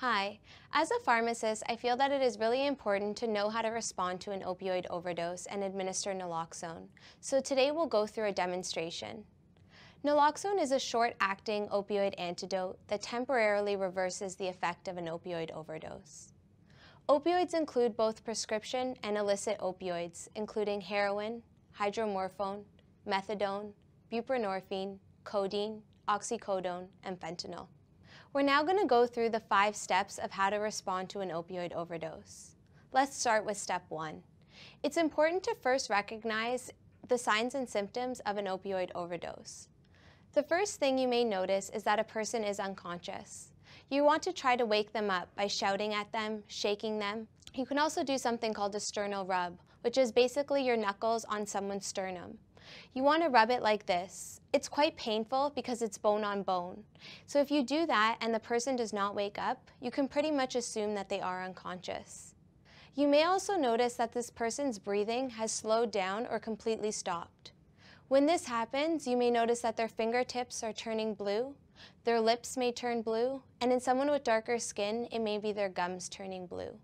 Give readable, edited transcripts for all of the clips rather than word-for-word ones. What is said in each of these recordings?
Hi. As a pharmacist, I feel that it is really important to know how to respond to an opioid overdose and administer naloxone. So today we'll go through a demonstration. Naloxone is a short-acting opioid antidote that temporarily reverses the effect of an opioid overdose. Opioids include both prescription and illicit opioids, including heroin, hydromorphone, methadone, buprenorphine, codeine, oxycodone, and fentanyl. We're now going to go through the 5 steps of how to respond to an opioid overdose. Let's start with step 1. It's important to first recognize the signs and symptoms of an opioid overdose. The first thing you may notice is that a person is unconscious. You want to try to wake them up by shouting at them, shaking them. You can also do something called a sternal rub, which is basically your knuckles on someone's sternum. You want to rub it like this. It's quite painful because it's bone on bone. So if you do that and the person does not wake up, you can pretty much assume that they are unconscious. You may also notice that this person's breathing has slowed down or completely stopped. When this happens, you may notice that their fingertips are turning blue, their lips may turn blue, and in someone with darker skin, it may be their gums turning blue.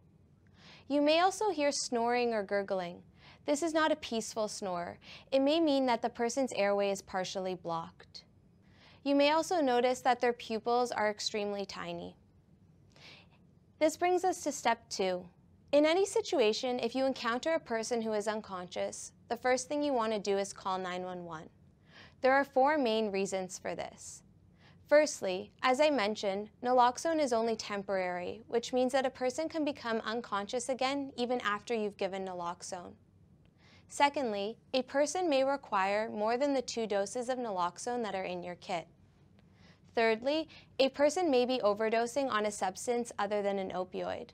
You may also hear snoring or gurgling. This is not a peaceful snore. It may mean that the person's airway is partially blocked. You may also notice that their pupils are extremely tiny. This brings us to step 2. In any situation, if you encounter a person who is unconscious, the first thing you want to do is call 911. There are 4 main reasons for this. Firstly, as I mentioned, naloxone is only temporary, which means that a person can become unconscious again even after you've given naloxone. Secondly, a person may require more than the 2 doses of naloxone that are in your kit. Thirdly, a person may be overdosing on a substance other than an opioid.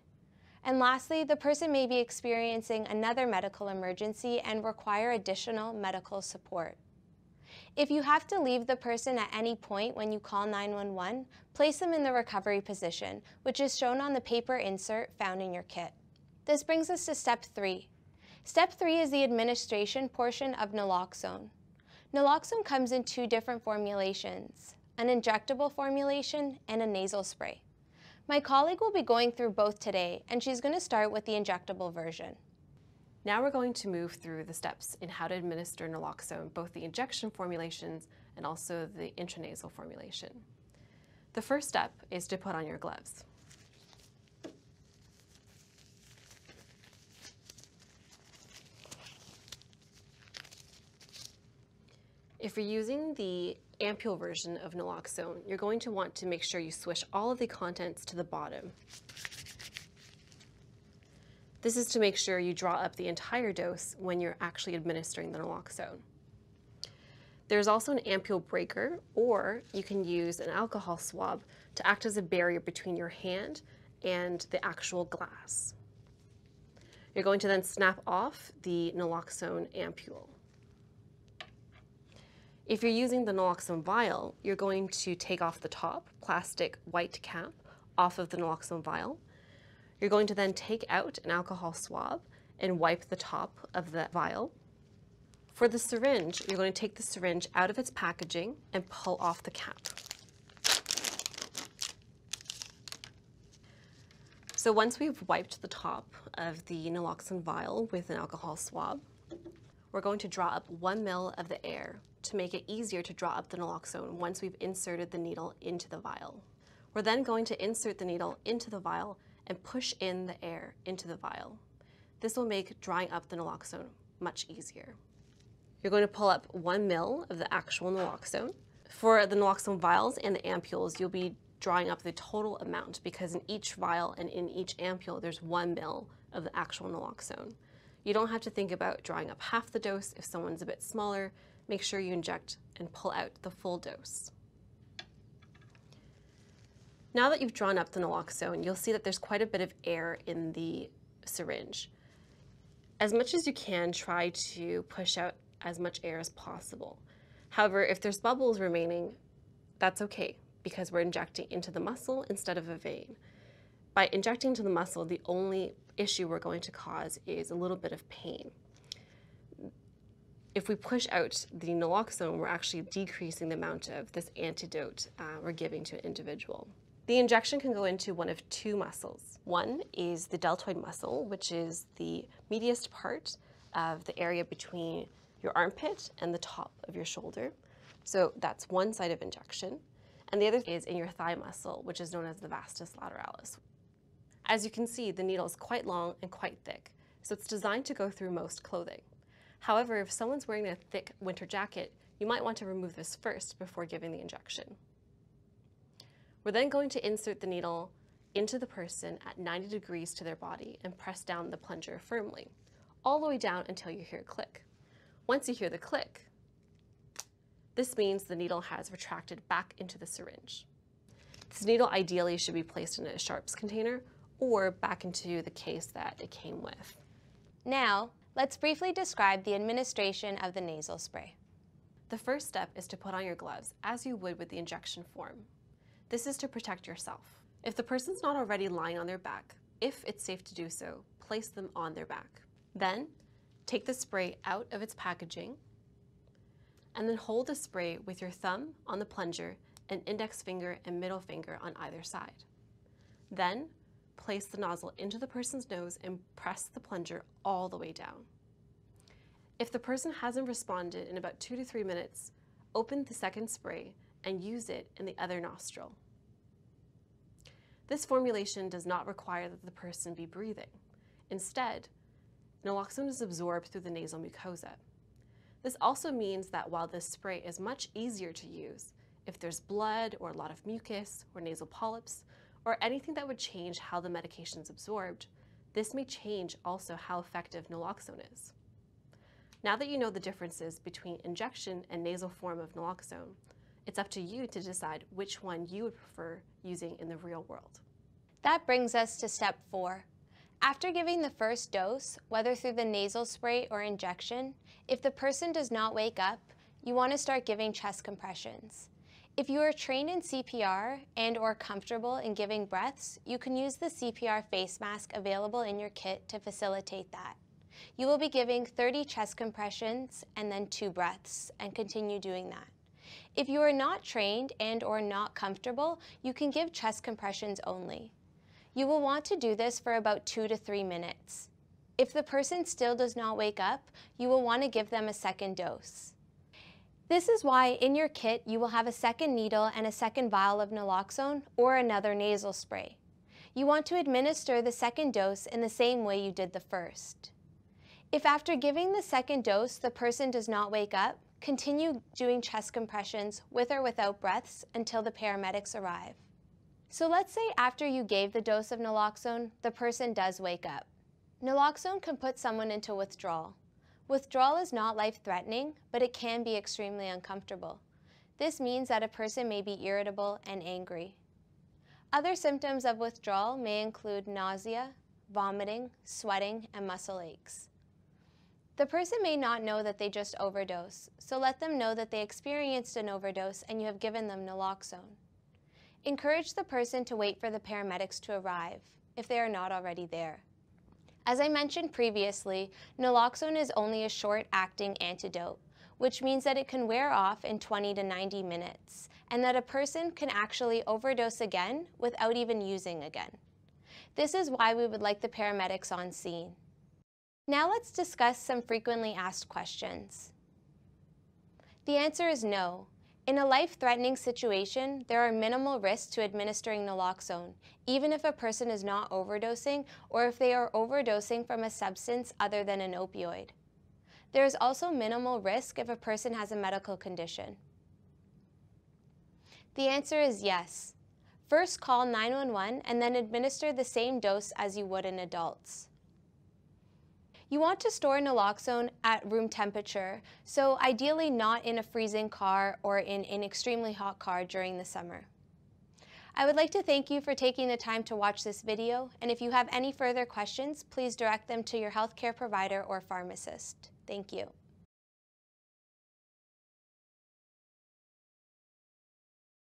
And lastly, the person may be experiencing another medical emergency and require additional medical support. If you have to leave the person at any point when you call 911, place them in the recovery position, which is shown on the paper insert found in your kit. This brings us to step 3. Step 3 is the administration portion of naloxone. Naloxone comes in 2 different formulations, an injectable formulation and a nasal spray. My colleague will be going through both today, and she's going to start with the injectable version. Now we're going to move through the steps in how to administer naloxone, both the injection formulations and also the intranasal formulation. The first step is to put on your gloves. If you're using the ampule version of naloxone, you're going to want to make sure you swish all of the contents to the bottom. This is to make sure you draw up the entire dose when you're actually administering the naloxone. There's also an ampule breaker, or you can use an alcohol swab to act as a barrier between your hand and the actual glass. You're going to then snap off the naloxone ampule. If you're using the naloxone vial, you're going to take off the top plastic white cap off of the naloxone vial. You're going to then take out an alcohol swab and wipe the top of the vial. For the syringe, you're going to take the syringe out of its packaging and pull off the cap. So once we've wiped the top of the naloxone vial with an alcohol swab, we're going to draw up 1 mL of the air to make it easier to draw up the naloxone once we've inserted the needle into the vial. We're then going to insert the needle into the vial and push in the air into the vial. This will make drawing up the naloxone much easier. You're going to pull up 1 mL of the actual naloxone. For the naloxone vials and the ampules, you'll be drawing up the total amount because in each vial and in each ampule, there's 1 mL of the actual naloxone. You don't have to think about drawing up half the dose. If someone's a bit smaller, make sure you inject and pull out the full dose. Now that you've drawn up the naloxone, you'll see that there's quite a bit of air in the syringe. As much as you can, try to push out as much air as possible. However, if there's bubbles remaining, that's okay because we're injecting into the muscle instead of a vein. By injecting into the muscle, the only issue we're going to cause is a little bit of pain. If we push out the naloxone, we're actually decreasing the amount of this antidote we're giving to an individual. The injection can go into one of two muscles. One is the deltoid muscle, which is the mediast part of the area between your armpit and the top of your shoulder. So that's one side of injection. And the other is in your thigh muscle, which is known as the vastus lateralis. As you can see, the needle is quite long and quite thick, so it's designed to go through most clothing. However, if someone's wearing a thick winter jacket, you might want to remove this first before giving the injection. We're then going to insert the needle into the person at 90 degrees to their body and press down the plunger firmly, all the way down until you hear a click. Once you hear the click, this means the needle has retracted back into the syringe. This needle ideally should be placed in a sharps container or back into the case that it came with. Now, let's briefly describe the administration of the nasal spray. The first step is to put on your gloves, as you would with the injection form. This is to protect yourself. If the person's not already lying on their back, if it's safe to do so, place them on their back. Then, take the spray out of its packaging, and then hold the spray with your thumb on the plunger and index finger and middle finger on either side. Then, place the nozzle into the person's nose and press the plunger all the way down. If the person hasn't responded in about 2 to 3 minutes, open the second spray and use it in the other nostril. This formulation does not require that the person be breathing. Instead, naloxone is absorbed through the nasal mucosa. This also means that while this spray is much easier to use, if there's blood or a lot of mucus or nasal polyps or anything that would change how the medication is absorbed, this may change also how effective naloxone is. Now that you know the differences between injection and nasal form of naloxone, it's up to you to decide which one you would prefer using in the real world. That brings us to step 4. After giving the first dose, whether through the nasal spray or injection, if the person does not wake up, you want to start giving chest compressions. If you are trained in CPR and or comfortable in giving breaths, you can use the CPR face mask available in your kit to facilitate that. You will be giving 30 chest compressions and then 2 breaths, and continue doing that. If you are not trained and or not comfortable, you can give chest compressions only. You will want to do this for about 2 to 3 minutes. If the person still does not wake up, you will want to give them a second dose. This is why in your kit you will have a second needle and a second vial of naloxone or another nasal spray. You want to administer the second dose in the same way you did the first. If after giving the second dose the person does not wake up, continue doing chest compressions with or without breaths until the paramedics arrive. So let's say after you gave the dose of naloxone, the person does wake up. Naloxone can put someone into withdrawal. Withdrawal is not life-threatening, but it can be extremely uncomfortable. This means that a person may be irritable and angry. Other symptoms of withdrawal may include nausea, vomiting, sweating, and muscle aches. The person may not know that they just overdosed, so let them know that they experienced an overdose and you have given them naloxone. Encourage the person to wait for the paramedics to arrive, if they are not already there. As I mentioned previously, naloxone is only a short-acting antidote, which means that it can wear off in 20 to 90 minutes, and that a person can actually overdose again without even using again. This is why we would like the paramedics on scene. Now let's discuss some frequently asked questions. The answer is no. In a life-threatening situation, there are minimal risks to administering naloxone, even if a person is not overdosing or if they are overdosing from a substance other than an opioid. There is also minimal risk if a person has a medical condition. The answer is yes. First call 911 and then administer the same dose as you would in adults. You want to store naloxone at room temperature, so ideally not in a freezing car or in an extremely hot car during the summer. I would like to thank you for taking the time to watch this video, and if you have any further questions, please direct them to your healthcare provider or pharmacist. Thank you.